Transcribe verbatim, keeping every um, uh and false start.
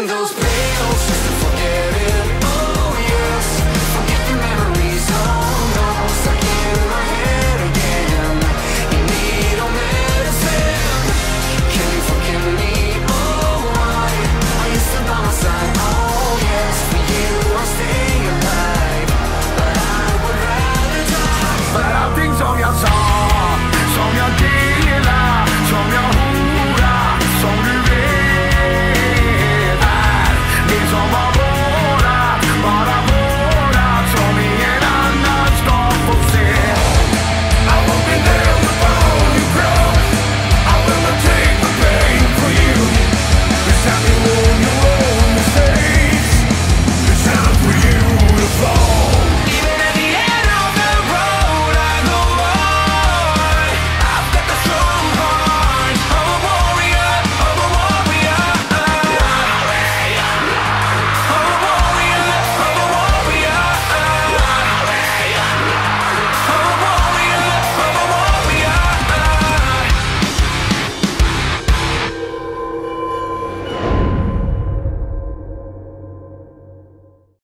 Those pills just to forget it. Oh yes, forget the memories. Oh no, stuck in my head again. You need no medicine. Can you forgive me? Oh why? I used to by my side. Oh yes, for you I'll stay alive, but I would rather die. But I think so, yes.